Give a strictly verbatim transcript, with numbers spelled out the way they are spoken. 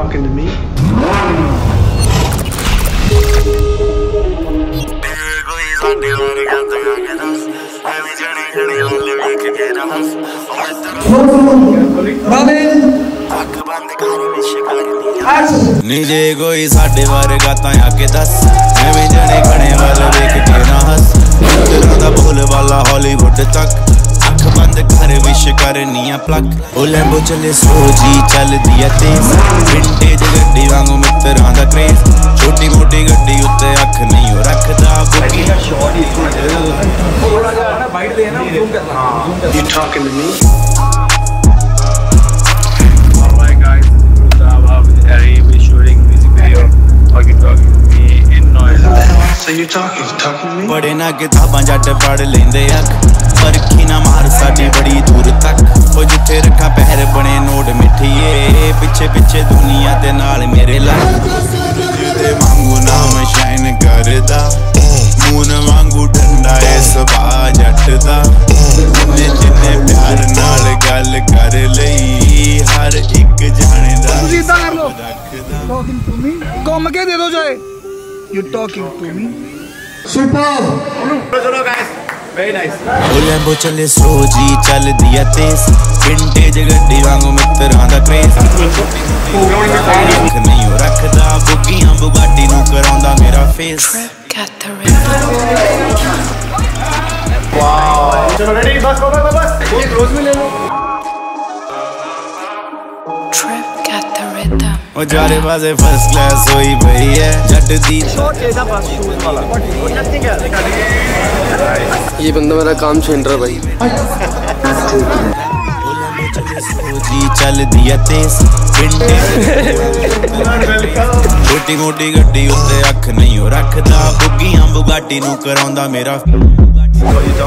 talking to me? नीचे कोई साढ़े बारे गाता आके दस मैं भी जने गने वाले देख के ना हस राधा भोले वाला हॉलीवुड तक अख बंद घर विश करनी है प्लग ओ लैम्बो चले सो जी चल दिया तेज विंटेज गड्डी वांगू मित्रा दा क्रेज छोटी मोटी गड्डी उत्ते अख नहीं रखदा कोई का शॉट इसमें थोड़ा सा ना बाइट दे ना जूम करना यू टॉकिंग टू मी पढ़े ना किताबां जट पढ़ लेंदे अख फर्की ना मार साडी बड़ी दूर तक ओ जिथे रखा पैर बने नोट मिठिए पिछे पिछे दुनिया दे नाल मेरे लग जिदे मांगू नाम शाइन करदा मून वांगू ठंडा ए सबा जट दा जिन्ने जिन्ने प्यार नाल गल कर लई हर एक जाने दा तुसी दा कर लो टॉकिंग टू मी घुम के दे दो जाए You talking to me? Superb! Hello guys, very nice. Lambo chale slow ji chal diya tez vintage gaddi waangu mitran da craze. Nahi rakhda bugiyan bugatti nu karaunda mera face. Wow! Chalo ready bas bas bas. Bahut close mein le lo. ओ जारे बाजे first class होई भई है जट दी shot लेदा पास shoes वाला नथिंग है ये बंदा मेरा काम छीन रहा भाई जी चल दिया तेज विंटेज छोटी मोटी गड्डी उत्ते अख नहीं रखदा बुगियां बुगाटी नु करांदा मेरा